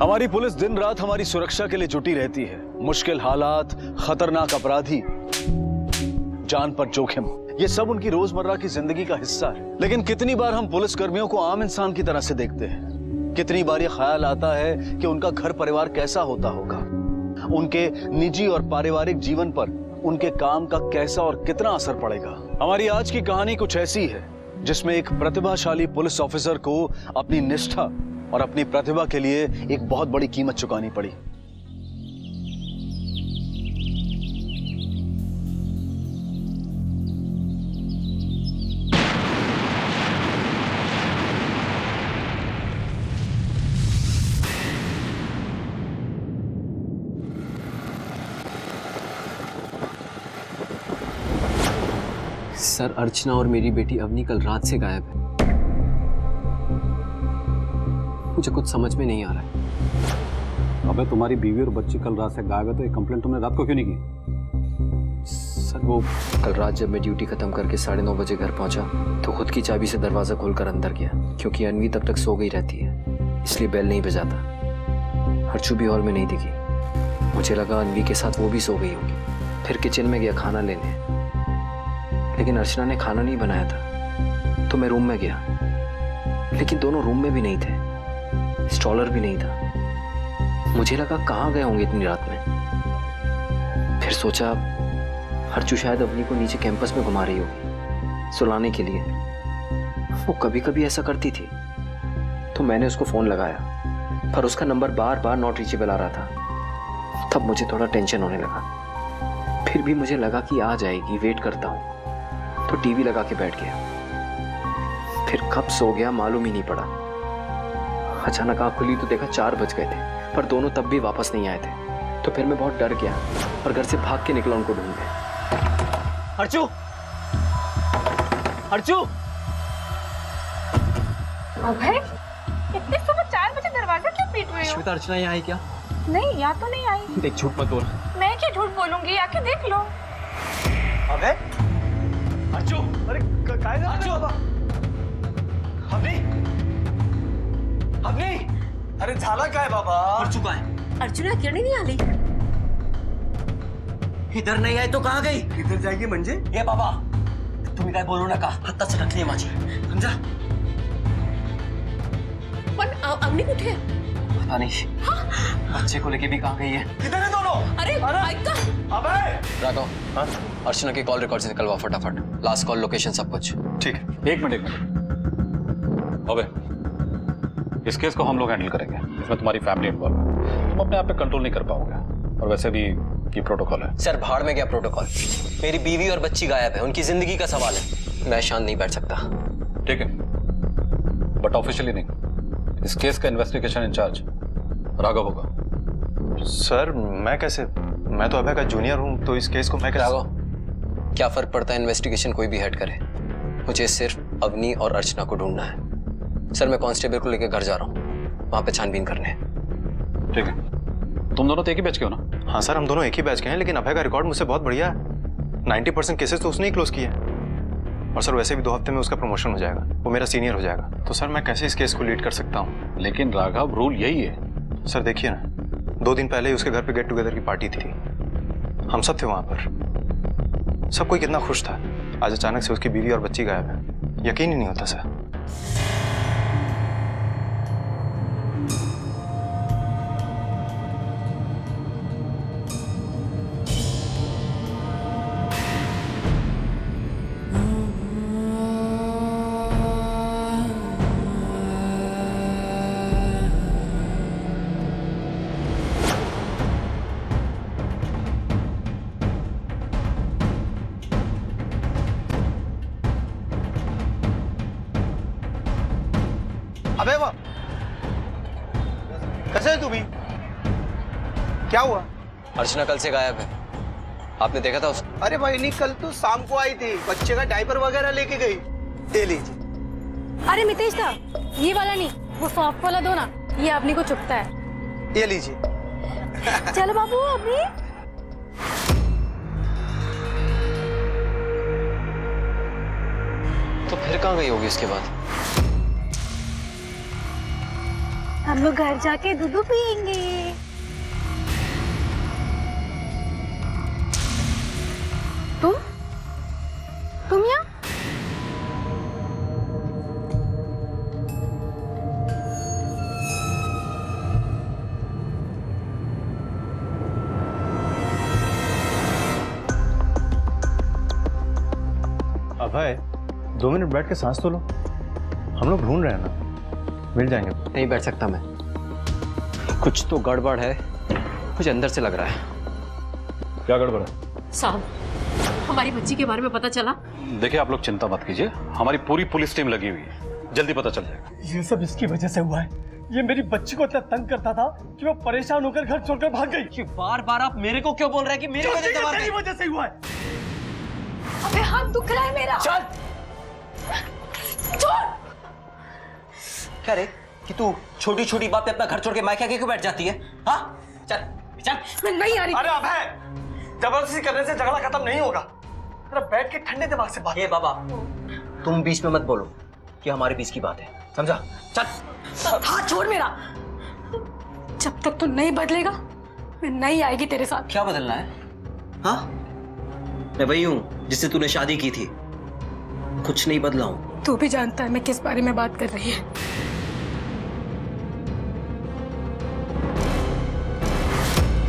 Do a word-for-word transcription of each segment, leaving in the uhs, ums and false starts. हमारी पुलिस दिन रात हमारी सुरक्षा के लिए जुटी रहती है। मुश्किल हालात, खतरनाक अपराधी, जान पर जोखिम, ये सब उनकी रोजमर्रा की जिंदगी का हिस्सा है। लेकिन कितनी बार हम पुलिसकर्मियों को आम इंसान की तरह से देखते हैं? कितनी बार ये ख्याल आता है कि उनका घर परिवार कैसा होता होगा, उनके निजी और पारिवारिक जीवन पर उनके काम का कैसा और कितना असर पड़ेगा। हमारी आज की कहानी कुछ ऐसी है जिसमें एक प्रतिभाशाली पुलिस ऑफिसर को अपनी निष्ठा और अपनी प्रतिभा के लिए एक बहुत बड़ी कीमत चुकानी पड़ी। सर, अर्चना और मेरी बेटी अवनी कल रात से गायब है। मुझे कुछ समझ में नहीं आ रहा है। अबे, तुम्हारी बीवी और बच्ची कल रात से गायब है तो ये कंप्लेंट तुमने रात को क्यों नहीं की? सर, वो कल रात जब मैं ड्यूटी खत्म करके साढ़े नौ बजे घर पहुंचा तो खुद की चाबी से दरवाजा खोलकर अंदर गया, क्योंकि अनवी तब तक सो गई रहती है, इसलिए बेल नहीं बजाता। हर्चू भी हॉल में नहीं दिखी। मुझे लगा अनवी के साथ वो भी सो गई होगी। फिर किचन में गया खाना लेने, लेकिन अर्चना ने खाना नहीं बनाया था। तो मैं रूम में गया, लेकिन दोनों रूम में भी नहीं थे, स्टॉलर भी नहीं था। मुझे लगा कहाँ गए होंगे इतनी रात में। फिर सोचा हर्चू शायद अपनी को नीचे कैंपस में घुमा रही होगी सुलाने के लिए, वो कभी कभी ऐसा करती थी। तो मैंने उसको फ़ोन लगाया, पर उसका नंबर बार बार नॉट रीचेबल आ रहा था। तब मुझे थोड़ा टेंशन होने लगा। फिर भी मुझे लगा कि आ जाएगी, वेट करता हूँ, तो टीवी लगा के बैठ गया। फिर कब सो गया मालूम ही नहीं पड़ा। अचानक आँख खुली तो देखा चार बज गए थे, पर दोनों तब भी वापस नहीं आए थे। तो फिर मैं बहुत डर गया और घर से भाग के निकला उनको ढूंढने। अर्चू, अर्चू! अभय, इतने सुबह चार बजे दरवाजा क्यों पीट रही हो? श्वेता, अर्चना यहाँ आई क्या? नहीं, यहाँ तो नहीं आई। देख, झूठ मत बोल। मैं क्या झूठ बोलूंगी, आके देख लो। अभय, अर्चू! अरे अर्चू! अवनी! अवनी! अरे झाला का है बाबा? अर्चू का है? अर्चना किरणी नहीं आली? इधर नहीं आई तो कहाँ गई? इधर जाएगी मंजे? ये बाबा, तुम्हें क्या बोलो ना का हत्ता से रख लिया माजी, समझा? पर अवनी कुठे? पता नहीं। हाँ? बच्चे को लेके भी कहाँ गई है? किधर है दोनों? अरे अबे! राघव, अर्चना के कॉल रिकॉर्ड से निकलवा फटाफट। लास्ट कॉल, लोकेशन, सब कुछ। ठीक है, एक मिनट एक मिनट। अबे, इस केस को हम लोग हैंडल करेंगे, इसमें तुम्हारी फैमिली इन्वॉल्व है। तुम अपने आप पे कंट्रोल नहीं कर पाओगे, और वैसे भी ये प्रोटोकॉल है। सर, भाड़ में क्या प्रोटोकॉल? मेरी बीवी और बच्ची गायब है, उनकी जिंदगी का सवाल है, मैं शांत नहीं बैठ सकता। ठीक है, बट ऑफिशियली नहीं। इस केस का इन्वेस्टिगेशन इंचार्ज राघव होगा। सर, मैं कैसे? मैं तो अभय का जूनियर हूँ, तो इस केस को मैं कैसे? राघव, क्या फर्क पड़ता है इन्वेस्टिगेशन कोई भी हेड करे? मुझे सिर्फ अवनी और अर्चना को ढूंढना है। सर, मैं कांस्टेबल को लेकर घर जा रहा हूँ, वहाँ पे छानबीन करने। ठीक है, तुम दोनों तो एक ही बैच के हो ना? हाँ सर, हम दोनों एक ही बैच के हैं, लेकिन अभय का रिकॉर्ड मुझसे बहुत बढ़िया है। नाइन्टी परसेंट केसेस तो उसने ही क्लोज किए हैं, और सर वैसे भी दो हफ्ते में उसका प्रमोशन हो जाएगा, वो मेरा सीनियर हो जाएगा। तो सर, मैं कैसे इस केस को लीड कर सकता हूँ? लेकिन राघव, रूल यही है। सर देखिए ना, दो दिन पहले ही उसके घर पे गेट टुगेदर की पार्टी थी, हम सब थे वहाँ पर, सब कोई कितना खुश था। आज अचानक से उसकी बीवी और बच्ची गायब है, यकीन ही नहीं होता सर। अर्चना कल से गायब है, आपने देखा था उसको? अरे भाई नहीं, कल तो शाम को आई थी, बच्चे का डायपर वगैरह लेके गई। दे लीजिए। अरे मितेश था, ये वाला नहीं, वो सॉफ्ट वाला दो ना, ये अपनी को चुपता है। ये लीजिए। चलो बाबू, अभी तो फिर कहाँ गई होगी इसके बाद? हम लोग घर जाके दूध पिएंगे। तुम तुम यहाँ? अभय, दो मिनट बैठ के सांस तो लो। हम लोग ढूंढ रहे हैं ना, मिल जाएंगे। नहीं बैठ सकता मैं, कुछ तो गड़बड़ है, मुझे अंदर से लग रहा है। क्या गड़बड़ है? साहब, हमारी बच्ची के बारे में पता चला। देखिए, आप लोग चिंता मत कीजिए, हमारी पूरी पुलिस टीम लगी हुई है, जल्दी पता चल जाएगा। ये सब इसकी वजह से हुआ है। ये मेरी बच्ची को इतना तंग करता था कि वो परेशान होकर घर छोड़कर भाग गई। बार बार आप मेरे को क्यों बोल रहे हैं कि मेरी वजह से हुआ है? अबे हाथ दुख रहा है मेरा। चल करे कि तू छोटी छोटी बात पे अपना घर छोड़ के मायके आके क्यों बैठ जाती है? हाँ चल चल, मैं नहीं आ रही। अरे अभय, जबरदस्ती करने से झगड़ा खत्म नहीं होगा, जरा बैठ के ठंडे दिमाग से बात। ये बाबा, तुम बीच में मत बोलो कि हमारे बीच की बात है, समझा? चल, हाथ छोड़ मेरा। जब तक तू नहीं बदलेगा, मैं नहीं आएगी तेरे साथ। क्या बदलना है? हाँ, मैं वही हूँ जिससे तूने शादी की थी, कुछ नहीं बदला हूँ। तू भी जानता है मैं किस बारे में बात कर रही है।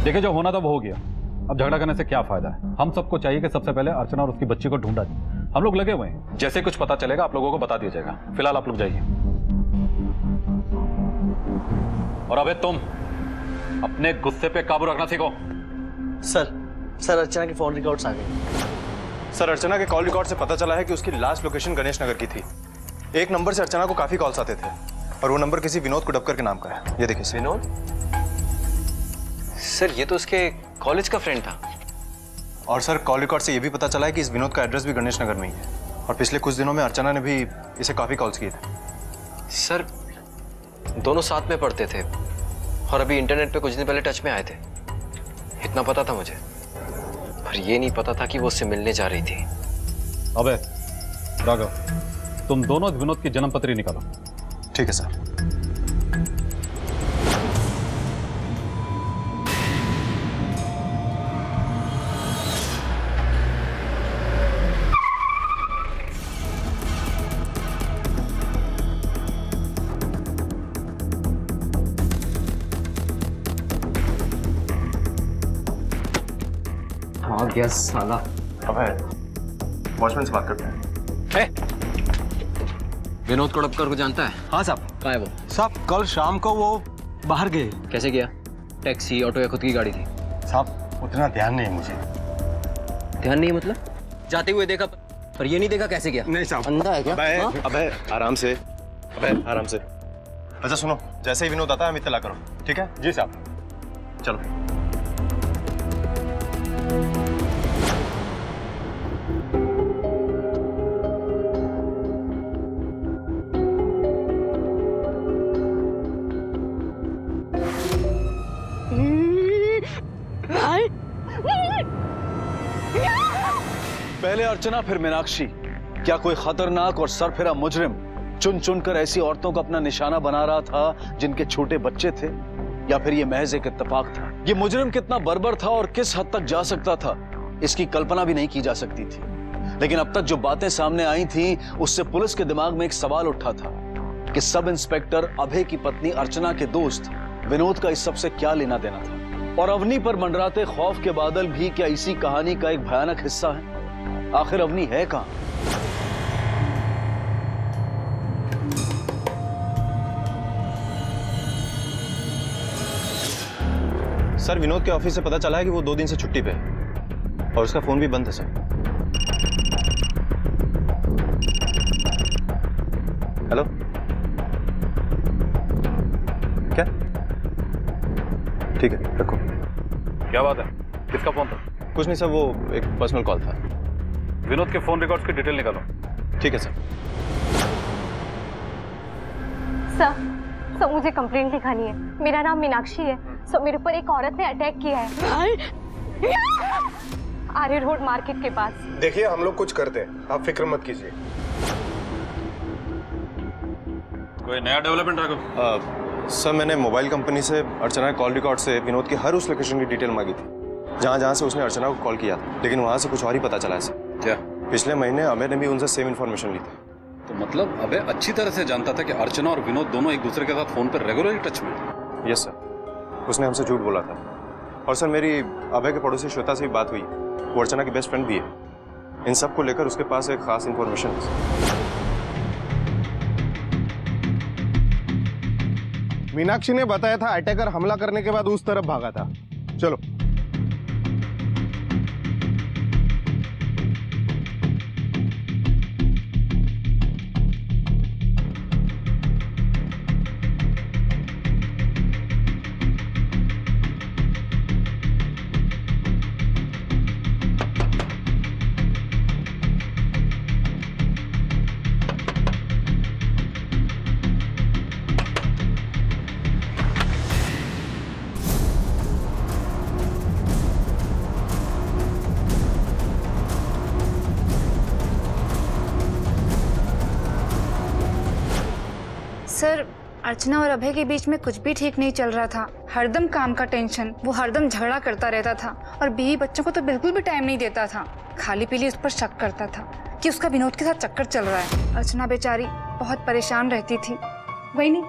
देखिए, जो होना था वो हो गया, अब झगड़ा करने से क्या फायदा है? हम सबको चाहिए कि सबसे पहले अर्चना और उसकी बच्ची को ढूंढा जाए। हम लोग लगे हुए हैं, जैसे कुछ पता चलेगा आप लोगों को बता दिया जाएगा। फिलहाल आप लोग जाइए। और अबे तुम अपने गुस्से पे काबू रखना सीखो। सर सर अर्चना के फोन रिकॉर्ड्स आ गए। सर, अर्चना के कॉल रिकॉर्ड से पता चला है कि उसकी लास्ट लोकेशन गणेश नगर की थी। एक नंबर से अर्चना को काफी कॉल्स आते थे और वो नंबर किसी विनोद कुडबकर के नाम का है। ये देखिए। विनोद? सर, ये तो उसके कॉलेज का फ्रेंड था। और सर, कॉल रिकॉर्ड से ये भी पता चला है कि इस विनोद का एड्रेस भी गणेश नगर में ही है और पिछले कुछ दिनों में अर्चना ने भी इसे काफ़ी कॉल्स किए थे। सर, दोनों साथ में पढ़ते थे और अभी इंटरनेट पे कुछ दिन पहले टच में आए थे, इतना पता था मुझे, पर ये नहीं पता था कि वो उससे मिलने जा रही थी। अबे राघव, तुम दोनों विनोद की जन्मपत्री निकालो। ठीक है सर। Yes, साला। अबे, वॉचमैन से बात करते हैं। ए, विनोद कोडबकर को जानता है? हाँ साहब। कहाँ है वो? साहब, कल शाम को वो बाहर गए। कैसे गया? टैक्सी, ऑटो या खुद की गाड़ी थी? साहब, उतना ध्यान नहीं मुझे। ध्यान नहीं मतलब? जाते हुए देखा पर ये नहीं देखा कैसे गया। नहीं साहब। अंधा है क्या? अबे, अबे आराम से, अबे आराम से। अच्छा सुनो, जैसे ही विनोद आता है हम इत्तला करो, ठीक है? जी साहब, चलो। अर्चना फिर मीनाक्षी, क्या कोई खतरनाक और सरफिरा मुजरिम चुन चुनकर ऐसी औरतों को अपना निशाना बना रहा था जिनके छोटे बच्चे थे, या फिर ये महज एक इत्तेफाक था? ये मुजरिम कितना बर्बर था और किस हद तक जा सकता था, इसकी कल्पना भी नहीं की जा सकती थी। लेकिन अब तक जो बातें सामने आई थी उससे पुलिस के दिमाग में एक सवाल उठा था कि सब इंस्पेक्टर अभय की पत्नी अर्चना के दोस्त विनोद का इस सबसे क्या लेना देना था, और अवनी पर मंडराते खौफ के बादल भी क्या इसी कहानी का एक भयानक हिस्सा है? आखिर अवनी है कहाँ? सर, विनोद के ऑफिस से पता चला है कि वो दो दिन से छुट्टी पे है और उसका फोन भी बंद है। सर हेलो, क्या? ठीक है, रखो। क्या बात है, किसका फोन था? कुछ नहीं सर, वो एक पर्सनल कॉल था। विनोद के फोन रिकॉर्ड्स की डिटेल निकालो। ठीक है सर। सर, सर मुझे कंप्लेंट लिखानी है। मेरा नाम मीनाक्षी है। सर, मेरे ऊपर एक औरत ने अटैक किया है आर्य रोड मार्केट के पास। देखिए, हम लोग कुछ करते हैं, आप फिक्र मत कीजिए। कोई नया डेवलपमेंट? सर मैंने मोबाइल कंपनी से अर्चना के कॉल रिकॉर्ड से विनोद की हर उस लोकेशन की डिटेल मांगी थी जहाँ जहाँ से उसने अर्चना को कॉल किया था, लेकिन वहाँ से कुछ और ही पता चला है सर। क्या? पिछले महीने अभय ने भी उनसे सेम इन्फॉर्मेशन ली थी। तो मतलब अभय अच्छी तरह से जानता था कि अर्चना और विनोद दोनों एक दूसरे के साथ फ़ोन पर रेगुलरली टच में। यस सर, उसने हमसे झूठ बोला था। और सर मेरी अभय के पड़ोसी श्वेता से भी बात हुई, वो अर्चना की बेस्ट फ्रेंड भी है। इन सब को लेकर उसके पास एक खास इन्फॉर्मेशन है। मीनाक्षी ने बताया था अटैकर हमला करने के बाद उस तरफ भागा था। चलो अर्चना और अभय के बीच में कुछ भी ठीक नहीं चल रहा था। हरदम काम का टेंशन, वो हरदम झगड़ा करता रहता था और बीवी बच्चों को तो बिल्कुल भी टाइम नहीं देता था। खाली पीली उस पर शक करता था कि उसका विनोद के साथ चक्कर चल रहा है। अर्चना बेचारी बहुत परेशान रहती थी। वही नहीं,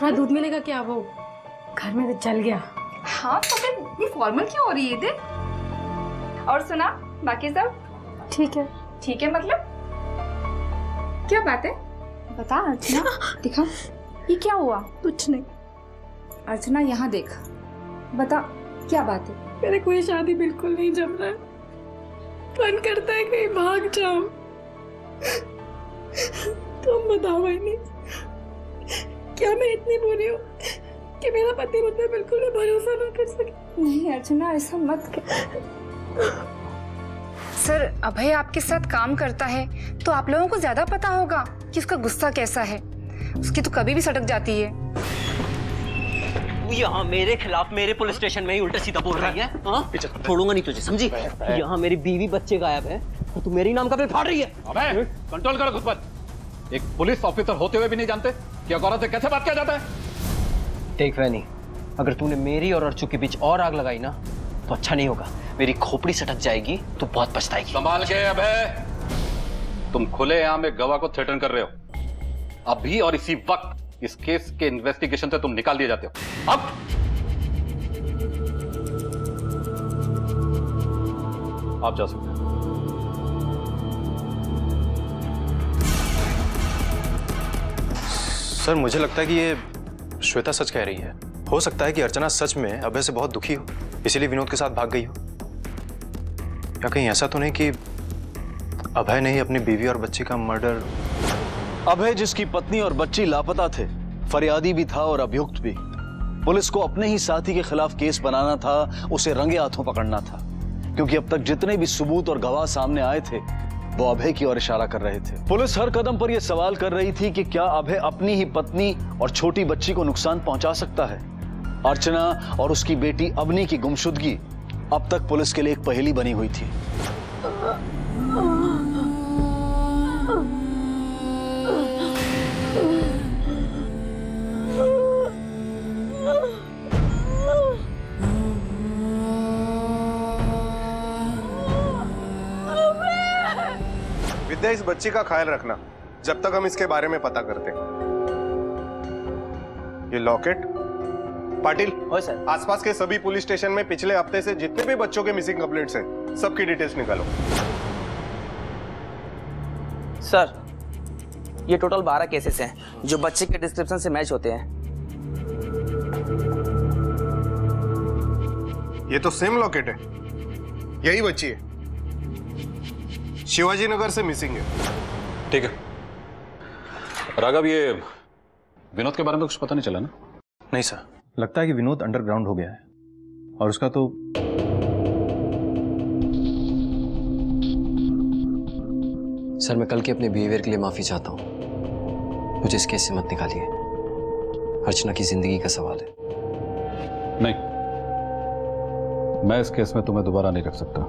थोड़ा दूध मिलेगा क्या? वो घर में तो चल गया। हाँ तो फिर ये फॉर्मल क्यों हो रही है? देख, और सुना बाकी सब ठीक है? ठीक है मतलब क्या बात है बता अर्चना, दिखा ये क्या हुआ? कुछ नहीं अर्चना, यहाँ देख, बता क्या बात है? मेरे कोई शादी बिल्कुल नहीं जम रहा है। मन करता है कहीं भाग जाऊं। तुम बताओ भाई, क्या मैं इतनी बुरी हूँ कि मेरा पति मुझ पर बिल्कुल भी भरोसा ना कर सके? नहीं अर्चना, ऐसा मत कर। सर अभय आपके साथ काम करता है तो आप लोगों को ज्यादा पता होगा कि उसका गुस्सा कैसा है। उसकी तो कभी भी सटक जाती है। यहाँ मेरे खिलाफ मेरे पुलिस स्टेशन में ही उल्टा सीधा बोल रही है। छोड़ूंगा नहीं तुझे, समझी? यहाँ मेरी बीवी बच्चे गायब है तो तू मेरे नाम का पेट फाड़ रही है। अबे कंट्रोल करो खुद पर। एक पुलिस ऑफिसर होते हुए भी नहीं जानते कि औरत से कैसे बात किया जाता है? देख वैनी, अगर तूने मेरी और अर्चू के बीच और आग लगाई ना तो अच्छा नहीं होगा। मेरी खोपड़ी सटक जाएगी, तू बहुत पछताएगी। संभाल के अबे, तुम खुलेआम एक गवाह को थ्रेटन कर रहे हो। अभी और इसी वक्त इस केस के इन्वेस्टिगेशन से तुम निकाल दिए जाते हो। अब आप जा सकते हैं। सर मुझे लगता है कि ये श्वेता सच कह रही है। हो सकता है कि अर्चना सच में अभय से बहुत दुखी हो, इसीलिए विनोद के साथ भाग गई हो। या कहीं ऐसा तो नहीं कि अभय ने ही अपनी बीवी और बच्चे का मर्डर। अभय जिसकी पत्नी और बच्ची लापता थे, फरियादी भी था और अभियुक्त भी। पुलिस को अपने ही साथी के खिलाफ केस बनाना था, उसे रंगे हाथों पकड़ना था, क्योंकि अब तक जितने भी सबूत और गवाह सामने आए थे वो अभय की ओर इशारा कर रहे थे। पुलिस हर कदम पर यह सवाल कर रही थी कि क्या अभय अपनी ही पत्नी और छोटी बच्ची को नुकसान पहुंचा सकता है। अर्चना और उसकी बेटी अवनी की गुमशुदगी अब तक पुलिस के लिए एक पहेली बनी हुई थी। इस बच्ची का ख्याल रखना जब तक हम इसके बारे में पता करते हैं। ये लॉकेट पाटिल सर, आसपास के सभी पुलिस स्टेशन में पिछले हफ्ते से जितने भी बच्चों के मिसिंग कंप्लेंट्स हैं सबकी डिटेल्स निकालो। सर ये टोटल बारह केसेस हैं जो बच्चे के डिस्क्रिप्शन से मैच होते हैं। ये तो सेम लॉकेट है, यही बच्ची है, शिवाजी नगर से मिसिंग है। ठीक है राघव, ये विनोद के बारे में कुछ पता नहीं चला ना? नहीं सर, लगता है कि विनोद अंडरग्राउंड हो गया है और उसका तो सर मैं कल के अपने बिहेवियर के लिए माफी चाहता हूँ। मुझे इस केस से मत निकालिए, अर्चना की जिंदगी का सवाल है। नहीं, मैं इस केस में तुम्हें दोबारा नहीं रख सकता।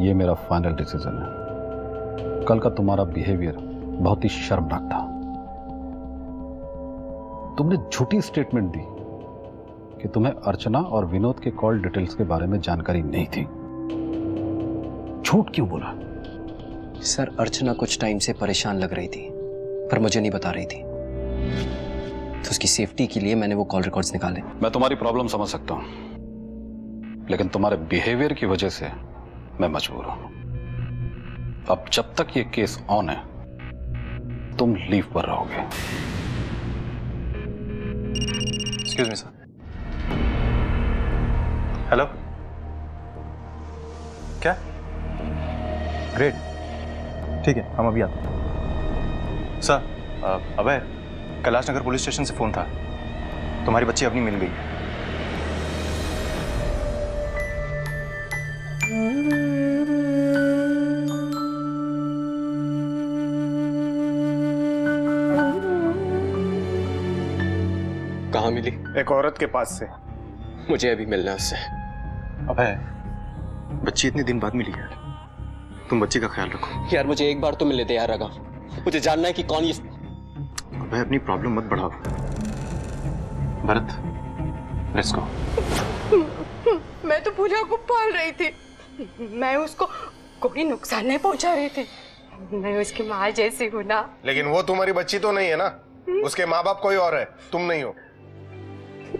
ये मेरा फाइनल डिसीजन है। कल का तुम्हारा बिहेवियर बहुत ही शर्मनाक था। तुमने झूठी स्टेटमेंट दी कि तुम्हें अर्चना और विनोद के कॉल डिटेल्स के बारे में जानकारी नहीं थी। झूठ क्यों बोला? सर, अर्चना कुछ टाइम से परेशान लग रही थी पर मुझे नहीं बता रही थी, तो उसकी सेफ्टी के लिए मैंने वो कॉल रिकॉर्ड्स निकाले। मैं तुम्हारी प्रॉब्लम समझ सकता हूं, लेकिन तुम्हारे बिहेवियर की वजह से मैं मजबूर हूं। अब जब तक ये केस ऑन है तुम लीव पर रहोगे। Excuse me sir. हेलो, क्या? ग्रेट, ठीक है, हम अभी आते हैं। Sir, Abhay, Kailash Nagar police station से फोन था, तुम्हारी बच्ची अवनी मिल गई है। कहाँ मिली? एक औरत के पास से। मुझे अभी मिलना है उससे। अबे, बच्ची इतने दिन बाद मिली है, तुम बच्ची का ख्याल रखो। यार मुझे एक बार तो मिलने दे यार राघव, मुझे जानना है कि कौन ये। भाई अपनी प्रॉब्लम मत बढ़ाओ। Bharat, let's go. मैं तो पूजा को पाल रही थी, मैं उसको कोई नुकसान नहीं पहुंचा रही थी, मैं उसकी माँ जैसी हूँ ना। लेकिन वो तुम्हारी बच्ची तो नहीं है ना, उसके माँ बाप कोई और है, तुम नहीं हो।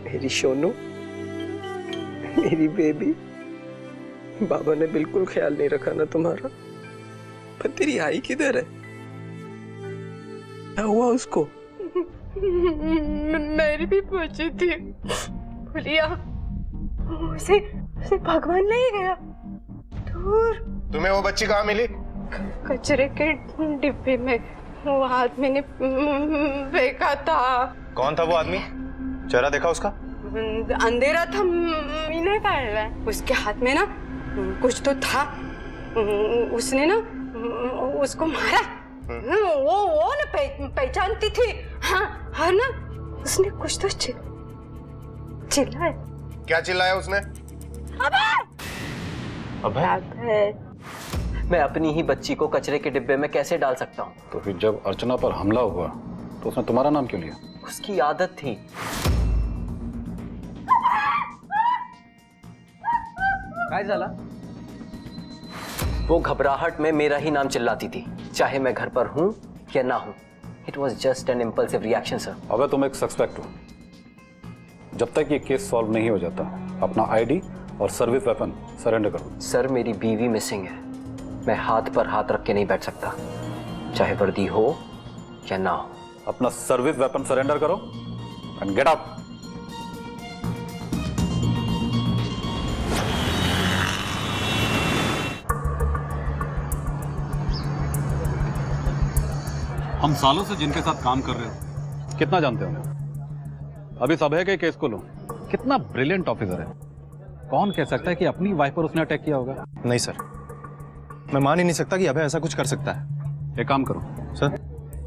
मेरी सोनू, मेरी बेबी, बाबा ने बिल्कुल ख्याल नहीं रखा ना तुम्हारा। पर तेरी आई किधर है? क्या हुआ उसको? मेरी भी पूछी थी भूलिया, उसे उसे भगवान नहीं गया दूर। तुम्हें वो बच्ची कहाँ मिली? कचरे के डिब्बे में वो आदमी ने फेंका था। कौन था वो आदमी? चेहरा देखा उसका? अंधेरा था, नहीं पड़ रहा है। उसके हाथ में ना कुछ तो था, उसने ना उसको मारा। वो वो ना पहचानती थी। हाँ हाँ ना, उसने कुछ तो चिल्लाया। क्या चिल्लाया उसने? अबे अबे, मैं अपनी ही बच्ची को कचरे के डिब्बे में कैसे डाल सकता हूँ? तो फिर जब अर्चना पर हमला हुआ तो उसने तुम्हारा नाम क्यों लिया? उसकी आदत थी। काय साला? वो घबराहट में मेरा ही नाम चिल्लाती थी, चाहे मैं घर पर हूं या ना हूं। It was just an impulsive reaction sir. अबे तुम एक सस्पेक्ट हो। जब तक ये केस सॉल्व नहीं हो जाता अपना आईडी और सर्विस वेपन सरेंडर करो। सर मेरी बीवी मिसिंग है, मैं हाथ पर हाथ रख के नहीं बैठ सकता, चाहे वर्दी हो या ना हो। अपना सर्विस वेपन सरेंडर करो एंड गेट अप। हम सालों से जिनके साथ काम कर रहे हो कितना जानते हो? अभी सब है के केस को लो, कितना ब्रिलियंट ऑफिसर है, कौन कह सकता है कि अपनी वाइफ पर उसने अटैक किया होगा? नहीं सर, मैं मान ही नहीं सकता कि अभय ऐसा कुछ कर सकता है। एक काम करो सर,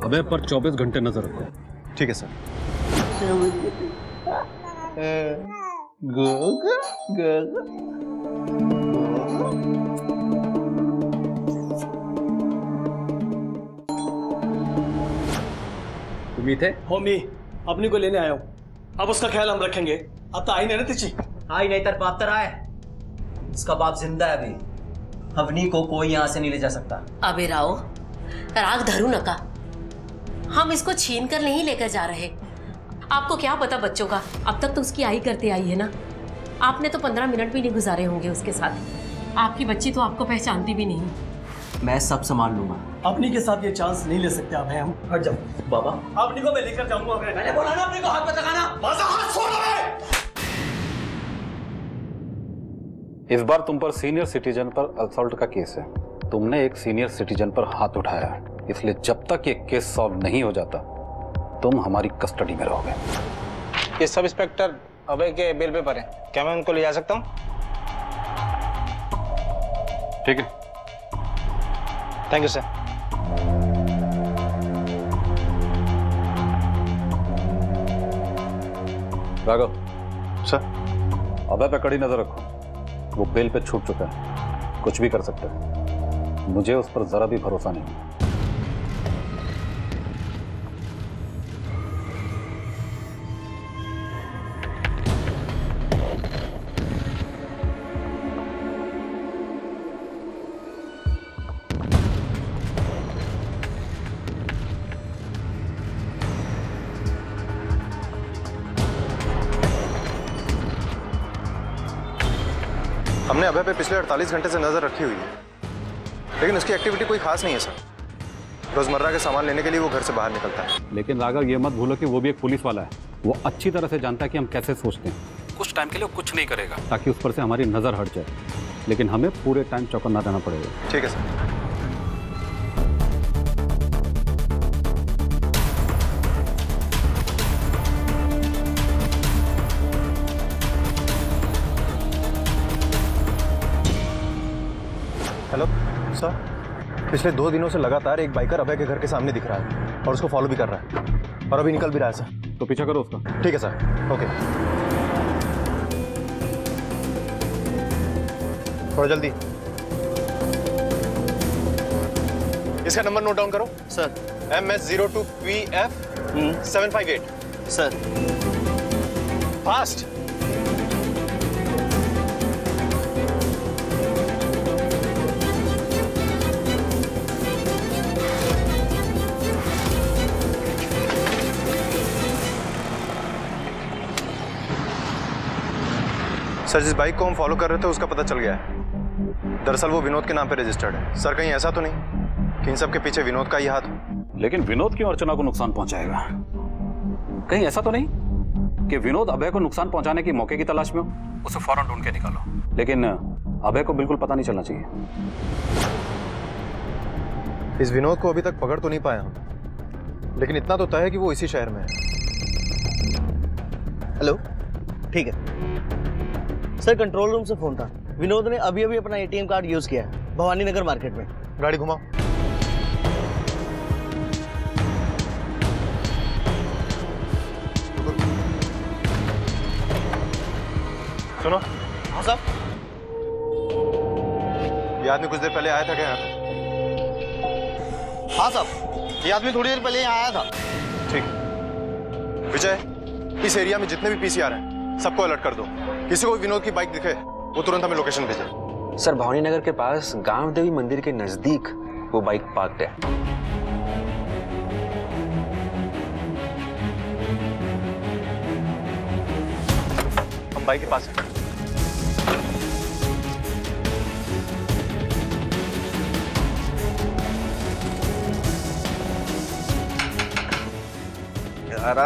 अभय पर चौबीस घंटे नजर रखो। ठीक है सर। थे? होमी, अपनी को लेने आया हूं, अब उसका ख्याल हम रखेंगे। अब तो आई नहीं ना तिची? आई नहीं तर बाप तर आए। उसका बाप जिंदा है अभी, अवनी को कोई यहाँ से नहीं ले जा सकता। अबे राव, राग धरू न का, हम इसको छीन कर नहीं लेकर जा रहे। आपको क्या पता बच्चों का, अब तक तो उसकी आई करते आई है ना। आपने तो पंद्रह मिनट भी नहीं गुजारे होंगे उसके साथ। आपकी बच्ची तो आपको पहचानती भी नहीं। मैं सब संभाल लूंगा। अपनी के साथ ये चांस नहीं ले सकते आप, हम हट जाओ बाबा। अपनी को मैं लेकर जाऊंगा। मैंने बोला ना अपनी को हाथ मत लगाना। हाथ छोड़ दो। इस बार तुम पर सीनियर सिटीजन पर असॉल्ट का केस है, तुमने एक सीनियर सिटीजन पर हाथ उठाया, इसलिए जब तक ये केस सॉल्व नहीं हो जाता तुम हमारी कस्टडी में रहोगे। ये सब इंस्पेक्टर अभय के बेल पे पर है, क्या मैं उनको ले जा सकता हूँ? ठीक है, thank you sir. Raghav sir, Abhay पे कड़ी नजर रखो, वो बेल पे छूट चुका है, कुछ भी कर सकता है। मुझे उस पर जरा भी भरोसा नहीं। हमने अभय पे पिछले अड़तालीस घंटे से नजर रखी हुई है, लेकिन उसकी एक्टिविटी कोई खास नहीं है सर। रोजमर्रा के सामान लेने के लिए वो घर से बाहर निकलता है। लेकिन राघव ये मत भूलो कि वो भी एक पुलिस वाला है, वो अच्छी तरह से जानता है कि हम कैसे सोचते हैं। कुछ टाइम के लिए वो कुछ नहीं करेगा ताकि उस पर से हमारी नजर हट जाए, लेकिन हमें पूरे टाइम चौकन्ना रहना पड़ेगा। ठीक है सर। हेलो सर, पिछले दो दिनों से लगातार एक बाइकर अभय के घर के सामने दिख रहा है और उसको फॉलो भी कर रहा है और अभी निकल भी रहा है सर, तो पीछा करो उसका। ठीक है सर, ओके। थोड़ा जल्दी इसका नंबर नोट डाउन करो sir. M S zero two P F seven five eight sir. Fast. Sir जिस बाइक को हम फॉलो कर रहे थे उसका पता चल गया है, दरअसल वो विनोद के नाम पे रजिस्टर्ड है सर। कहीं ऐसा तो नहीं कि इन सब के पीछे विनोद का ही हाथ हो? लेकिन विनोद क्यों अर्चना को नुकसान पहुंचाएगा? कहीं ऐसा तो नहीं कि विनोद अभय को नुकसान पहुंचाने के मौके की तलाश में हो? उसे फौरन ढूंढ के निकालो, लेकिन अभय को बिल्कुल पता नहीं चलना चाहिए। इस विनोद को अभी तक पकड़ तो नहीं पाया हम, लेकिन इतना तो तय है कि वो इसी शहर में है। हेलो, ठीक है सर। कंट्रोल रूम से फोन था, विनोद ने अभी अभी अपना एटीएम कार्ड यूज किया है भवानी नगर मार्केट में। गाड़ी घुमाओ। सुनो। हाँ साहब, ये आदमी कुछ देर पहले आया था क्या यहाँ पे? हाँ साहब, ये आदमी थोड़ी देर पहले यहाँ आया था। ठीक। विजय, इस एरिया में जितने भी पीसीआर हैं सबको अलर्ट कर दो। किसी को विनोद की बाइक दिखे वो तुरंत हमें लोकेशन भेजे। सर भवानी नगर के पास गांव देवी मंदिर के नजदीक वो बाइक पार्क्ड है। हम बाइक के पास हैं।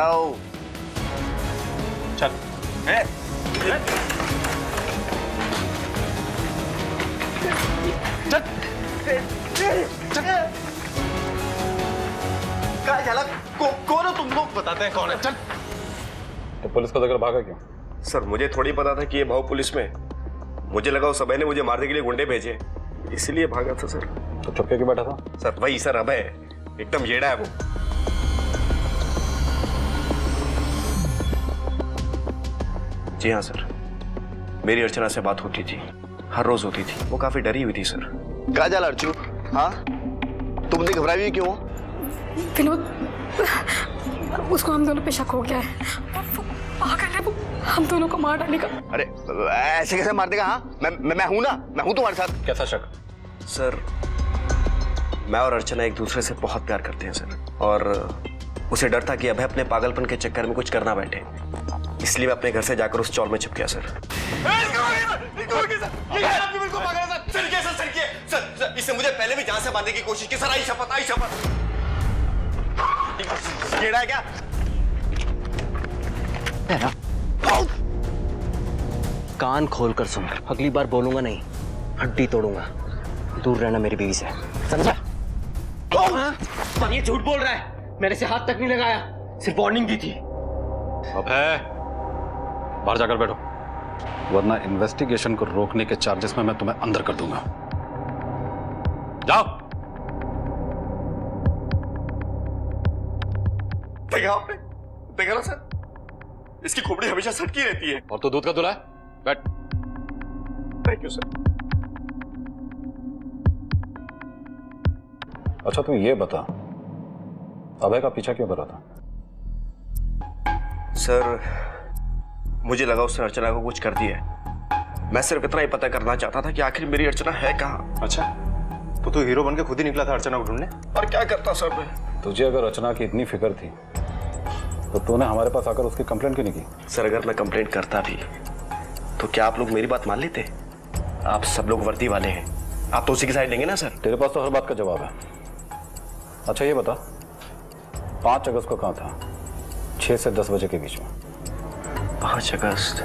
आओ चल है। कौन हो तुम लोग? बताते हैं कौन है। चल। तो पुलिस को देखकर भागा क्यों? सर मुझे थोड़ी पता था कि ये भाव पुलिस में, मुझे लगा उस अभय ने मुझे मारने के लिए गुंडे भेजे, इसलिए भागा था सर। तो चुपके क्यों बैठा था? सर वही सर, अभय एकदम येड़ा है वो। जी हाँ सर, मेरी अर्चना से बात होती थी, हर रोज होती थी। वो काफी डरी हुई थी सर। क्या जाल अर्चू? हाँ, तुमने घबराई हुई क्यों? विनोद, उसको हम दोनों पे शक हो गया है, वो पागल है, वो हम दोनों को मार डालेगा। अरे ऐसे कैसे मार देगा? हाँ मैं मैं, मैं हूँ ना, मैं हूँ तुम्हारे साथ। कैसा शक? सर मैं और अर्चना एक दूसरे से बहुत प्यार करते हैं सर, और उसे डर था कि अभय अपने पागलपन के चक्कर में कुछ करना बैठे, इसलिए मैं अपने घर से जाकर उस चौल में छिप गया सर। इसने मुझे पहले भी जान से बांधने की कोशिश की सर। आई शपथ, आई शपथ। गेड़ा है क्या? कान खोल कर सुन, अगली बार बोलूंगा नहीं, हड्डी तोड़ूंगा। दूर रहना मेरी बीवी से, समझा? ये झूठ बोल रहा है, मैंने से हाथ तक नहीं लगाया, सिर्फ वार्निंग दी थी। अबे बाहर जाकर बैठो, वरना इन्वेस्टिगेशन को रोकने के चार्जेस में मैं तुम्हें अंदर कर दूंगा। जाओ। देखा आपने? देखा ना सर, इसकी खोपड़ी हमेशा सटकी रहती है। और तो दूध का दूल्हा है। बैठ। Thank you sir. अच्छा तू ये बता, अभय का पीछा क्यों कर रहा था? सर मुझे लगा उसने अर्चना को कुछ कर दिया है, मैं सिर्फ इतना ही पता करना चाहता था कि आखिर मेरी अर्चना है कहाँ। अच्छा तो तू हीरो बनके खुद ही निकला था अर्चना को ढूंढने? और क्या करता सर मैं। तुझे अगर अर्चना की इतनी फिक्र थी तो तूने हमारे पास आकर उसकी कंप्लेंट क्यों नहीं की? सर अगर मैं कंप्लेंट करता भी तो क्या आप लोग मेरी बात मान लेते? आप सब लोग वर्दी वाले हैं, आप तो उसी की साइड लेंगे ना सर? तेरे पास तो हर बात का जवाब है। अच्छा ये बता, पाँच अगस्त को कहाँ था? छः से दस बजे के बीच में। पाँच अगस्त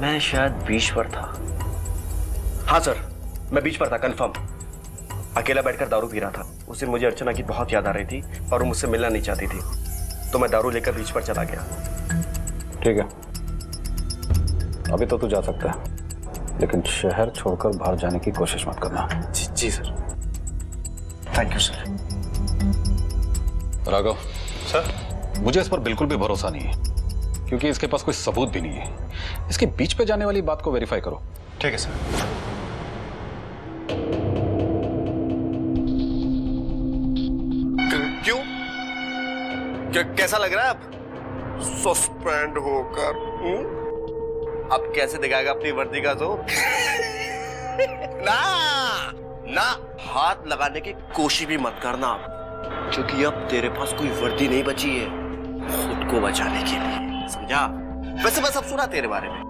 मैं शायद बीच पर था। हाँ सर, मैं बीच पर था कंफर्म। अकेला बैठकर दारू पी रहा था। उस दिन मुझे अर्चना की बहुत याद आ रही थी और मुझसे मिलना नहीं चाहती थी, तो मैं दारू लेकर बीच पर चला गया। ठीक है, अभी तो तू जा सकता है, लेकिन शहर छोड़कर बाहर जाने की कोशिश मत करना। जी, जी sir. Thank you sir. Raghav sir, मुझे इस पर बिल्कुल भी भरोसा नहीं है, क्योंकि इसके पास कोई सबूत भी नहीं है। इसके बीच पे जाने वाली बात को वेरीफाई करो। ठीक है सर। क्यों? कैसा लग रहा है आप? सस्पेंड होकर अब कैसे दिखाएगा अपनी वर्दी का जोर? ना ना हाथ लगाने की कोशिश भी मत करना, क्योंकि अब तेरे पास कोई वर्दी नहीं बची है खुद को बचाने के लिए, समझा? वैसे मैं सब सुना तेरे बारे में,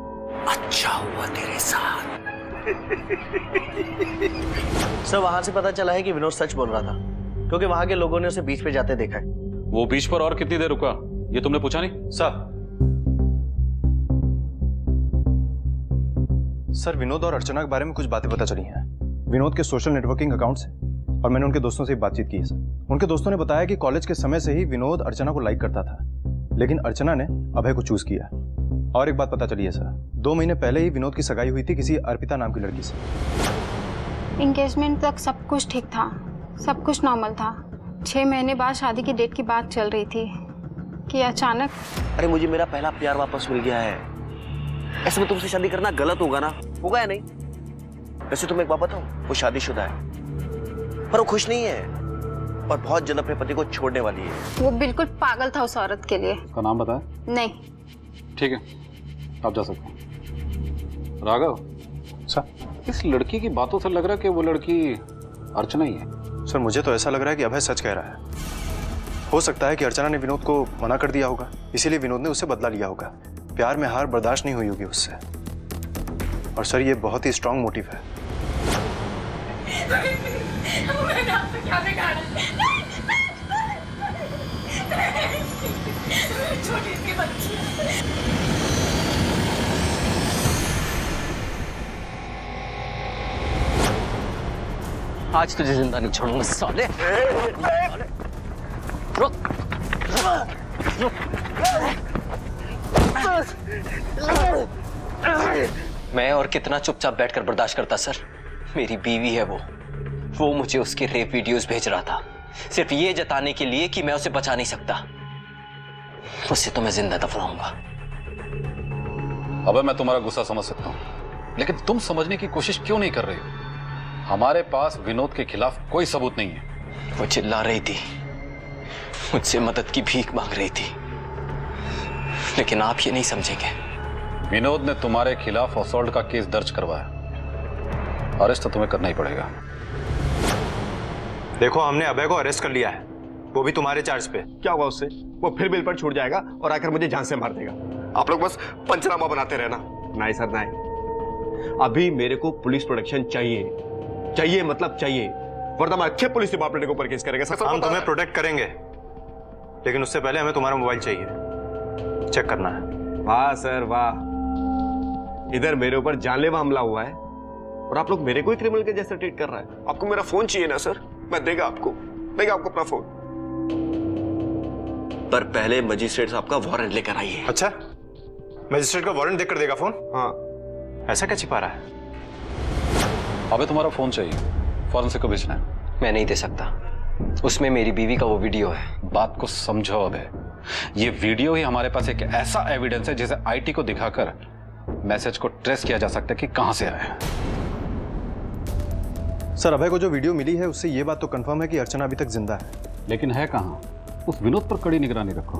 अच्छा हुआ तेरे साथ। सर वहां से पता चला है कि विनोद सच बोल रहा था, क्योंकि वहां के लोगों ने उसे बीच पे जाते देखा है। वो बीच पर और कितनी देर रुका, ये तुमने पूछा नहीं? सर सर विनोद और अर्चना के बारे में कुछ बातें पता चली हैं। विनोद के सोशल नेटवर्किंग अकाउंट से, और मैंने उनके दोस्तों से बातचीत की है सर। उनके दोस्तों ने बताया कि कॉलेज के समय से ही विनोद अर्चना को लाइक करता था, लेकिन अर्चना ने अभय को चूज किया। और एक बात पता चली है सर, दो महीने पहले ही विनोद की सगाई हुई थी किसी अर्पिता नाम की लड़की से। इंगेजमेंट तक सब कुछ ठीक था, सब कुछ नॉर्मल था। छह महीने बाद शादी की डेट की बात चल रही थी कि अचानक, अरे मुझे मेरा पहला प्यार वापस मिल गया है, ऐसे में तुमसे शादी करना गलत होगा ना? होगा या नहीं? वैसे तुम्हें एक बात बताऊं, वो शादीशुदा है, पर वो खुश नहीं है और बहुत जल्द अपने पति को छोड़ने वाली है। वो बिल्कुल पागल था उस औरत के लिए। उसका नाम बताया? नहीं। ठीक है, आप जा सकते हैं। राघव सर, इस लड़की की बातों से लग रहा है कि वो लड़की अर्चना ही है। सर मुझे तो ऐसा लग रहा है कि अभय सच कह रहा है। हो सकता है कि अर्चना ने विनोद को मना कर दिया होगा, इसीलिए विनोद ने उससे बदला लिया होगा। प्यार में हार बर्दाश्त नहीं हुई होगी उससे, और सर ये बहुत ही स्ट्रांग मोटिव है। आज तुझे जिंदा नहीं छोड़ूंगा साले। रुक रुक, मैं और कितना चुपचाप बैठकर बर्दाश्त करता सर। मेरी बीवी है वो वो मुझे उसके रेप वीडियोस भेज रहा था, सिर्फ ये जताने के लिए कि मैं उसे बचा नहीं सकता। उससे तो मैं जिंदा दफनाऊंगा। अबे मैं तुम्हारा गुस्सा समझ सकता हूँ, लेकिन तुम समझने की कोशिश क्यों नहीं कर रहे हो? हमारे पास विनोद के खिलाफ कोई सबूत नहीं है। वो चिल्ला रही थी, मुझसे मदद की भीख मांग रही थी, लेकिन आप ये नहीं समझेंगे, विनोद ने तुम्हारे खिलाफ असॉल्ट का केस दर्ज करवाया। अरेस्ट तो तुम्हें करना ही पड़ेगा। देखो हमने अभय को अरेस्ट कर लिया है, वो भी तुम्हारे चार्ज पे। क्या होगा उससे? वो फिर बिल पर छूट जाएगा और आकर मुझे जान से मार देगा। आप लोग बस पंचनामा बनाते रहना। नहीं सर नहीं, अभी मेरे को पुलिस प्रोटेक्शन चाहिए, चाहिए मतलब चाहिए, वरना मैं अच्छे पुलिस डिपार्टमेंट के ऊपर केस करेंगे। हम तुम्हें प्रोटेक्ट करेंगे, लेकिन उससे पहले हमें तुम्हारा मोबाइल चाहिए, चेक करना है। वाह सर वाह, इधर मेरे ऊपर जानलेवा हमला हुआ है और आप लोग मेरे को ही क्रिमिनल के जैसे ट्रीट कर रहा है। आपको मेरा फोन चाहिए ना सर? मैं देगा आपको, देगा आपको अपना फोन, पर पहले मजिस्ट्रेट साहब का वारंट लेकर आइए। अच्छा, मजिस्ट्रेट का वारंट देकर देगा फोन? हाँ, ऐसा क्या छिपा रहा है? अबे तुम्हारा फोन चाहिए, फॉरेंसिक को भेजना है। मैं नहीं दे सकता, उसमें मेरी बीवी का वो वीडियो है। बात को समझो अबे, ये वीडियो ही हमारे पास एक ऐसा एविडेंस है जिसे आईटी को दिखाकर मैसेज को ट्रेस किया जा सकता है कि कहां से आया है। सर अभय को जो वीडियो मिली है उससे ये बात तो कंफर्म है कि अर्चना अभी तक जिंदा है, लेकिन है कहां? उस विनोद पर कड़ी निगरानी रखो।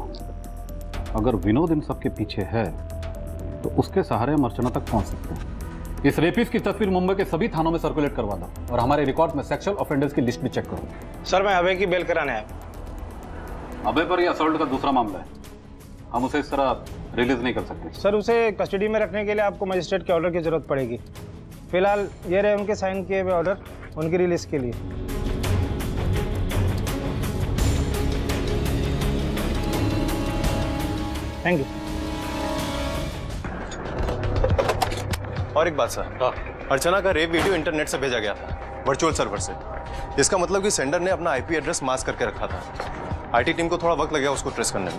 अगर विनोद इन सब के पीछे है तो उसके सहारे हम अर्चना तक पहुंच सकते हैं। इस रेपिस्ट की तस्वीर मुंबई के सभी थानों में सर्कुलेट करवा दो, और हमारे रिकॉर्ड में सेक्सुअल ऑफेंडर्स की लिस्ट भी चेक करो। सर मैं अभय की बेल कराने आया। अबे पर यह असॉल्ट का दूसरा मामला है, हम उसे इस तरह रिलीज नहीं कर सकते। सर उसे कस्टडी में रखने के लिए आपको मजिस्ट्रेट के ऑर्डर की जरूरत पड़ेगी। फिलहाल ये रहे उनके साइन किए हुए ऑर्डर उनकी रिलीज के लिए। Thank you. और एक बात सर, अर्चना का रेप वीडियो इंटरनेट से भेजा गया था, वर्चुअल सर्वर से। इसका मतलब कि सेंडर ने अपना आईपी एड्रेस मास्क करके रखा था। आईटी टीम को थोड़ा वक्त लगेगा उसको ट्रेस करने में।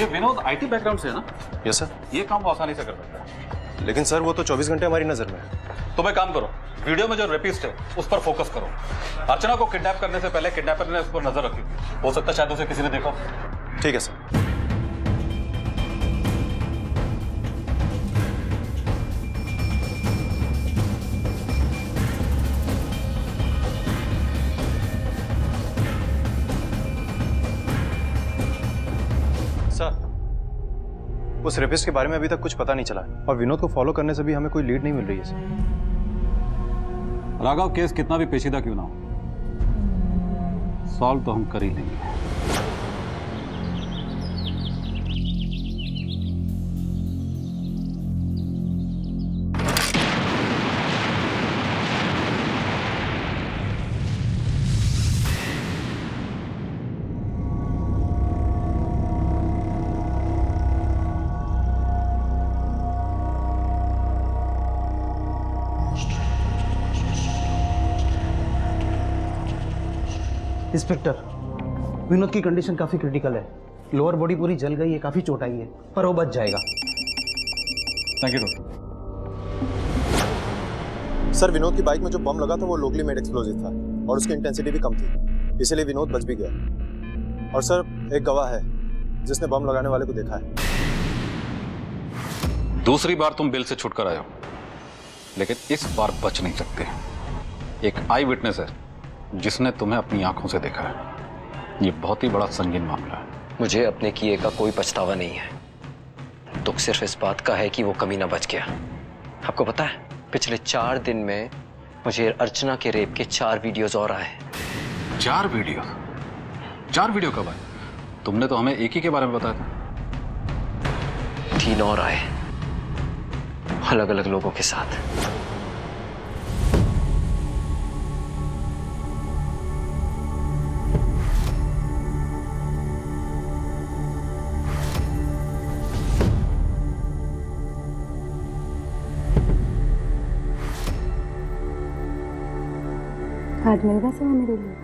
ये विनोद आईटी बैकग्राउंड से है ना? Yes sir. ये काम आसानी से कर सकता है। लेकिन सर वो तो चौबीस घंटे हमारी नजर में है। तो मैं काम करो, वीडियो में जो रेपिस्ट है उस पर फोकस करो। अर्चना को किडनैप करने से पहले किडनैपर ने उस पर नजर रखी, हो सकता है शायद उसे किसी ने देखा। ठीक है सर। उस रेपिस्ट के बारे में अभी तक कुछ पता नहीं चला है और विनोद को फॉलो करने से भी हमें कोई लीड नहीं मिल रही है सर। राघव केस कितना भी पेचीदा क्यों ना हो, सॉल्व तो हम कर ही लेंगे। इंस्पेक्टर, विनोद की कंडीशन काफी क्रिटिकल है। लोअर बॉडी पूरी जल गई है, काफी चोट आई है, पर वो बच जाएगा। Thank you doctor. Sir Vinod की बाइक में जो बम लगा था वो लोकली मेड एक्सप्लोजिव था और उसकी इंटेंसिटी भी कम थी, इसीलिए विनोद बच भी गया। और सर एक गवाह है जिसने बम लगाने वाले को देखा है। दूसरी बार तुम बिल से छुटकर आए हो, लेकिन इस बार बच नहीं सकते। एक आई विटनेस है जिसने तुम्हें अपनी आंखों से देखा है। ये बहुत ही बड़ा संगीन मामला है। मुझे अपने किए का कोई पछतावा नहीं है। दुख सिर्फ इस बात का है कि वो कमीना बच गया। आपको पता है पिछले चार दिन में मुझे अर्चना के रेप के चार वीडियोस और आए। चार वीडियो? चार वीडियो कब आए? तुमने तो हमें एक ही के बारे में बताया था। तीन और आए अलग अलग लोगों के साथ। आज मिलेगा समय मेरे लिए।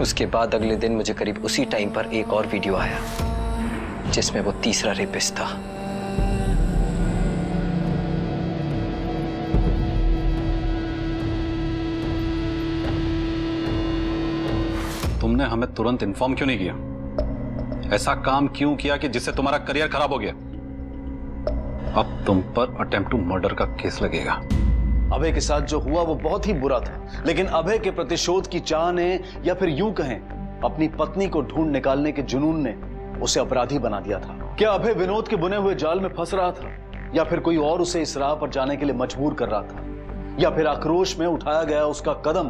उसके बाद अगले दिन मुझे करीब उसी टाइम पर एक और वीडियो आया जिसमें वो तीसरा रेपिस्ट था। तुमने हमें तुरंत इन्फॉर्म क्यों नहीं किया? ऐसा काम क्यों किया कि जिससे तुम्हारा करियर खराब हो गया? अब तुम पर अटेम्प्ट टू मर्डर का केस लगेगा। अभय के साथ जो हुआ वो बहुत ही बुरा था, लेकिन अभय के प्रतिशोध की चाह ने, या फिर यूं कहें अपनी पत्नी को ढूंढ निकालने के जुनून ने, उसे अपराधी बना दिया था। क्या अभय विनोद के बुने हुए जाल में फंस रहा था, या फिर कोई और उसे इस राह पर जाने के लिए मजबूर कर रहा था, या फिर आक्रोश में उठाया गया उसका कदम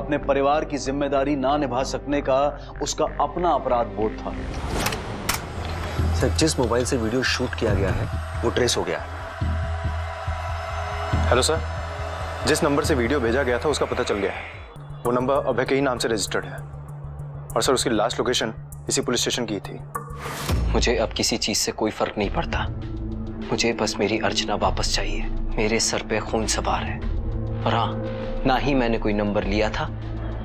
अपने परिवार की जिम्मेदारी ना निभा सकने का उसका अपना अपराध बोध था। सर जिस मोबाइल से वीडियो शूट किया गया है वो ट्रेस हो गया है। हेलो सर, जिस नंबर से वीडियो भेजा गया था उसका पता चल गया है। वो नंबर अभय के ही नाम से रजिस्टर्ड है और सर उसकी लास्ट लोकेशन इसी पुलिस स्टेशन की थी। मुझे अब किसी चीज से कोई फर्क नहीं पड़ता, मुझे बस मेरी अर्चना वापस चाहिए। मेरे सर पे खून सवार है। और हाँ, ना ही मैंने कोई नंबर लिया था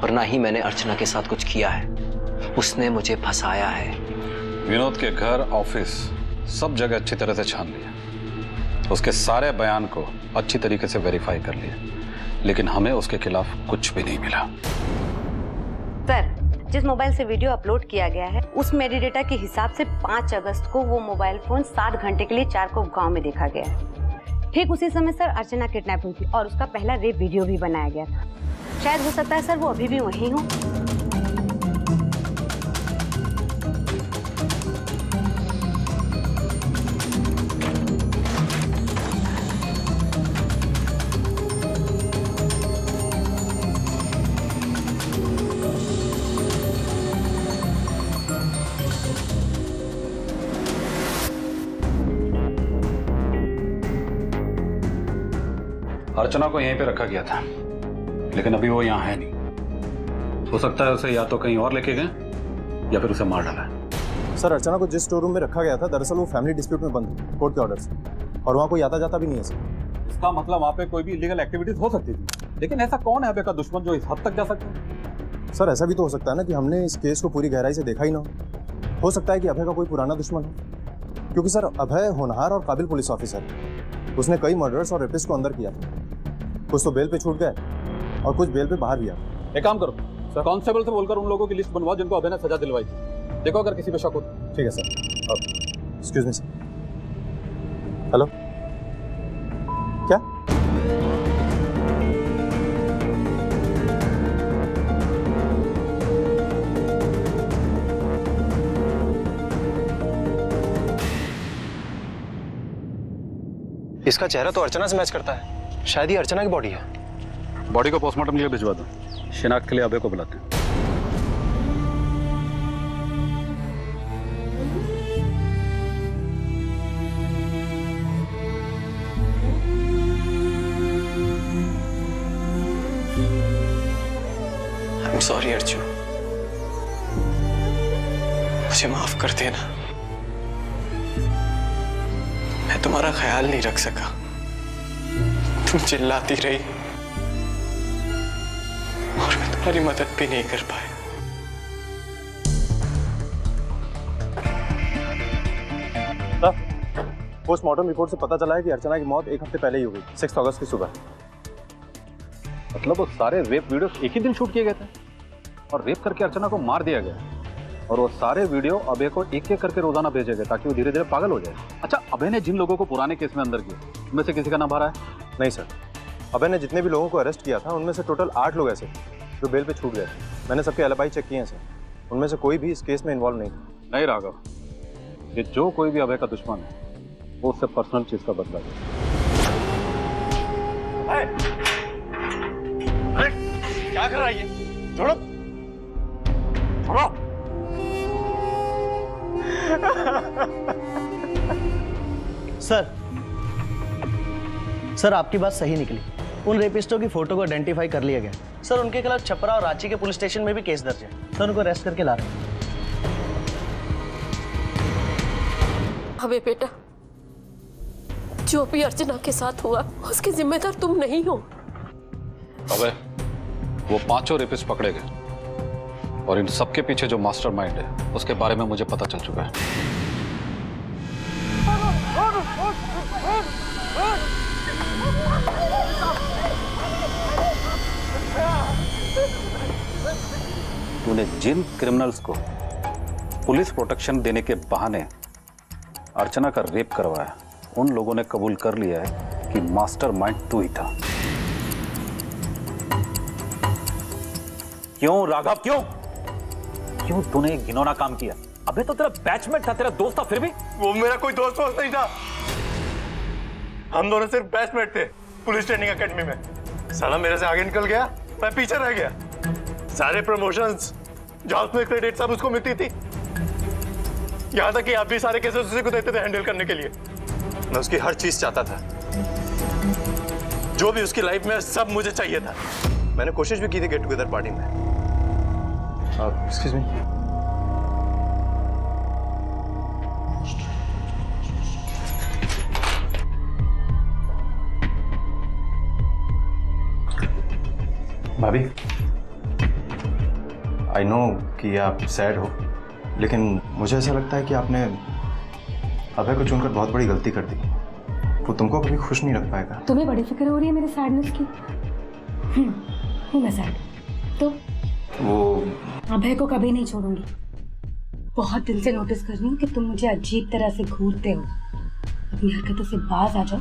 और ना ही मैंने अर्चना के साथ कुछ किया है। उसने मुझे फंसाया है। विनोद के घर, ऑफिस, सब जगह अच्छी तरह से छान लिया, उसके सारे बयान को अच्छी तरीके से वेरीफाई कर लिया, लेकिन हमें उसके खिलाफ कुछ भी नहीं मिला। सर जिस मोबाइल से वीडियो अपलोड किया गया है उस मेडिडेटा के हिसाब से पाँच अगस्त को वो मोबाइल फोन सात घंटे के लिए चारकोप गांव में देखा गया है। ठीक उसी समय सर अर्चना किडनैप हुई थी और उसका पहला रेप वीडियो भी बनाया गया था। शायद हो सकता है सर वो अभी भी वहीं हो। अर्चना को यहीं पे रखा गया था, लेकिन अभी वो यहाँ है नहीं। हो सकता है उसे या तो कहीं और लेके गए या फिर उसे मार डाला है। सर, अर्चना को जिस स्टोर रूम में रखा गया था, दरअसल वो फैमिली डिस्प्यूट में बंद है कोर्ट के ऑर्डर से, और वहाँ कोई आता जाता भी नहीं है सर। इसका मतलब वहाँ पे कोई भी इलीगल एक्टिविटीज हो सकती थी, लेकिन ऐसा कौन है अबे का दुश्मन जो इस हद तक जा सकता है? सर, ऐसा भी तो हो सकता है ना कि हमने इस केस को पूरी गहराई से देखा ही ना हो। हो सकता है कि अभय का कोई पुराना दुश्मन हो, क्योंकि सर अभय होनहार और काबिल पुलिस ऑफिसर है। उसने कई मर्डर्स और रेपिस्ट को अंदर किया था, कुछ तो बेल पे छूट गए और कुछ बेल पे बाहर भी आ। एक काम करो सर, कांस्टेबल से बोलकर उन लोगों की लिस्ट बनवाओ जिनको अभय ने सजा दिलवाई थी। देखो अगर किसी पे शक हो। ठीक है sir. Excuse me sir. Hello, क्या इसका चेहरा तो अर्चना से मैच करता है, शायद ये अर्चना की बॉडी है। बॉडी को पोस्टमार्टम के लिए भिजवा दो, शिनाख्त के लिए अभय को बुलाते हैं। I'm sorry अर्चू, मुझे माफ कर देना, मैं तुम्हारा ख्याल नहीं रख सका। तुम चिल्लाती रही और मैं तुम्हारी मदद भी नहीं कर पाया। पोस्टमार्टम रिपोर्ट से पता चला है कि अर्चना की मौत एक हफ्ते पहले ही हो गई, सिक्स अगस्त की सुबह। मतलब वो सारे रेप वीडियोस एक ही दिन शूट किए गए थे और रेप करके अर्चना को मार दिया गया, और वो सारे वीडियो अभय को एक एक करके रोजाना भेजे गए ताकि वो धीरे धीरे पागल हो जाए। अच्छा, अभय ने जिन लोगों को पुराने केस में अंदर किया उनमें से किसी का नाम आ रहा है? नहीं सर, अभय ने जितने भी लोगों को अरेस्ट किया था उनमें से टोटल आठ लोग ऐसे जो बेल पे छूट गए। मैंने सबके एलिबाई चेक किए हैं सर, उनमें से कोई भी इस केस में इन्वॉल्व नहीं। नहीं राघव, ये जो कोई भी अभय का दुश्मन है वो उससे पर्सनल चीज का बदला है। क्या कर रहा है ये? छोड़ो छोड़ो। सर सर आपकी बात सही निकली, उन रेपिस्टों की फोटो को आइडेंटिफाई कर लिया गया सर। उनके खिलाफ छपरा और रांची के पुलिस स्टेशन में भी केस दर्ज है सर, उनको अरेस्ट करके ला रहे हैं। अबे बेटा, जो भी अर्चना के साथ हुआ उसके जिम्मेदार तुम नहीं हो। अबे वो पांचों रेपिस्ट पकड़े गए और इन सब के पीछे जो मास्टरमाइंड है उसके बारे में मुझे पता चल चुका है। तूने जिन क्रिमिनल्स को पुलिस प्रोटेक्शन देने के बहाने अर्चना का रेप करवाया, उन लोगों ने कबूल कर लिया है कि मास्टरमाइंड तू ही था। क्यों राघव, क्यों क्यों तूने एक घिनौना काम किया? अबे तो तेरा बैचमेट था, तेरा दोस्त था। फिर भी वो मेरा कोई दोस्त वोस्त नहीं था, हम दोनों सिर्फ बैचमेट थे पुलिस ट्रेनिंग एकेडमी में। साला मेरे से आगे निकल गया, मैं पीछे रह गया। सारे प्रमोशंस, जॉब्स में क्रेडिट सब उसको मिलती थी, यहाँ तक कि आप भी सारे केसेस उसी को देते थे हैंडल करने के लिए। मैं उसकी हर चीज चाहता था, जो भी उसकी लाइफ में सब मुझे चाहिए था। मैंने कोशिश भी की थी गेट टुगेदर पार्टी में। एक्सक्यूज मी, भाभी आई नो कि आप सैड हो, लेकिन मुझे ऐसा लगता है कि आपने अभय को चुनकर बहुत बड़ी गलती कर दी। वो तुमको कभी खुश नहीं रख पाएगा। तुम्हें बड़ी फिक्र हो रही है मेरे सैडनेस की। हम्म, हूँ मैं सैड। तो वो अभय को कभी नहीं छोड़ूंगी। बहुत दिल से नोटिस कर रही हूँ कि तुम मुझे अजीब तरह से घूरते हो। अपनी हरकतों से बाज आ जाओ,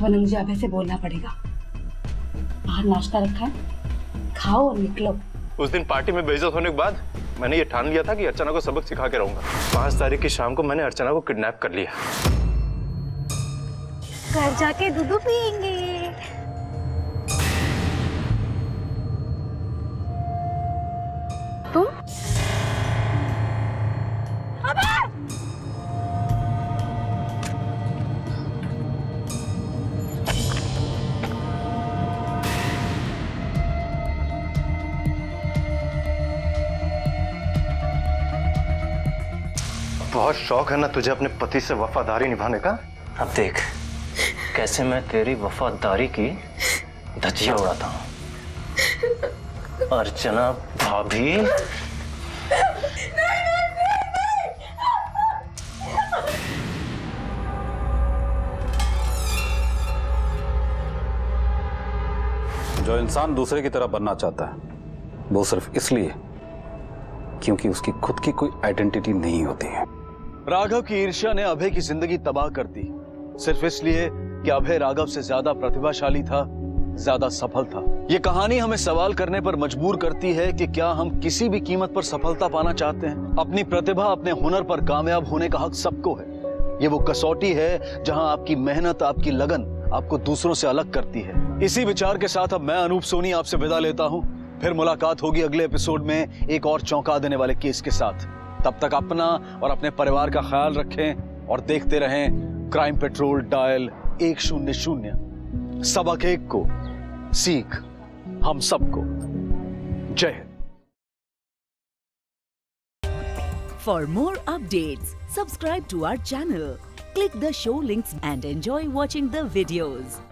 वरना मुझे अभय से बोलना पड़ेगा। बाहर नाश्ता रखा है, खाओ और निकलो। उस दिन पार्टी में बेइज्जत होने के बाद मैंने ये ठान लिया था कि अर्चना को सबक सिखा के रहूंगा। पांच तारीख की शाम को मैंने अर्चना को किडनैप कर लिया। घर जाके दूध पियेंगे। तुम अबे! बहुत शौक है ना तुझे अपने पति से वफादारी निभाने का। अब देख कैसे मैं तेरी वफादारी की धज्जियां उड़ाता हूँ। अर्चना भाभी जो इंसान दूसरे की तरह बनना चाहता है वो सिर्फ इसलिए क्योंकि उसकी खुद की कोई आइडेंटिटी नहीं होती है। राघव की ईर्ष्या ने अभय की जिंदगी तबाह कर दी सिर्फ इसलिए कि अभय राघव से ज्यादा प्रतिभाशाली था, ज्यादा सफल था। ये कहानी हमें सवाल करने पर मजबूर करती है कि क्या हम किसी भी कीमत पर सफलता पाना चाहते हैं। अपनी प्रतिभा, अपने हुनर पर कामयाब होने का हक सबको है। ये वो कसौटी है जहां आपकी मेहनत, आपकी लगन आपको दूसरों से अलग करती है। इसी विचार के साथ अब मैं अनूप सोनी आपसे विदा लेता हूँ। फिर मुलाकात होगी अगले एपिसोड में एक और चौंका देने वाले केस के साथ। तब तक अपना और अपने परिवार का ख्याल रखें और देखते रहें क्राइम पेट्रोल डायल एक शून्य शून्य। सबक एक को, सीख हम सबको। जय Hind. For more updates subscribe to our channel, click the show links and enjoy watching the videos.